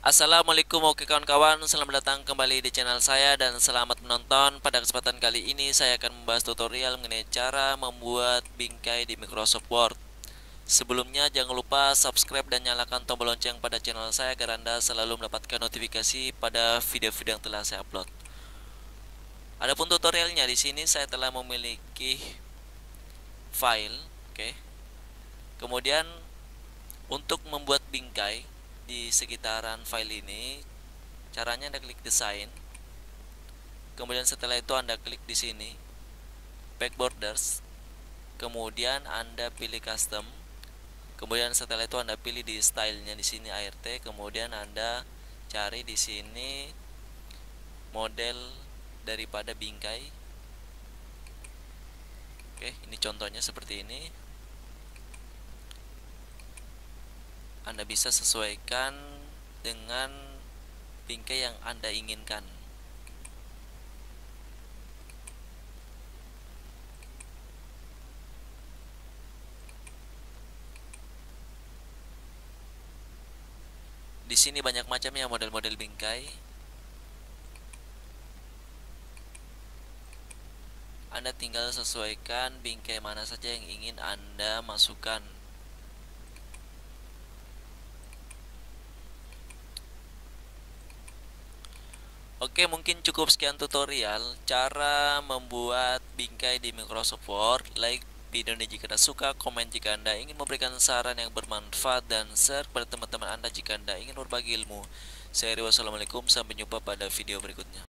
Assalamualaikum, oke kawan-kawan, selamat datang kembali di channel saya dan selamat menonton. Pada kesempatan kali ini saya akan membahas tutorial mengenai cara membuat bingkai di Microsoft Word. Sebelumnya jangan lupa subscribe dan nyalakan tombol lonceng pada channel saya agar Anda selalu mendapatkan notifikasi pada video-video yang telah saya upload. Adapun tutorialnya, di sini saya telah memiliki file, oke. Kemudian untuk membuat bingkai di sekitaran file ini, caranya Anda klik desain, kemudian setelah itu Anda klik di sini back borders, kemudian Anda pilih custom, kemudian setelah itu Anda pilih di stylenya di sini ART, kemudian Anda cari di sini model daripada bingkai. Oke, ini contohnya seperti ini. Anda bisa sesuaikan dengan bingkai yang Anda inginkan. Di sini banyak macamnya model-model bingkai. Anda tinggal sesuaikan bingkai mana saja yang ingin Anda masukkan. Oke, mungkin cukup sekian tutorial cara membuat bingkai di Microsoft Word. Like video ini jika Anda suka, komen jika Anda ingin memberikan saran yang bermanfaat, dan share kepada teman-teman Anda jika Anda ingin berbagi ilmu. Saya Wassalamualaikum, sampai jumpa pada video berikutnya.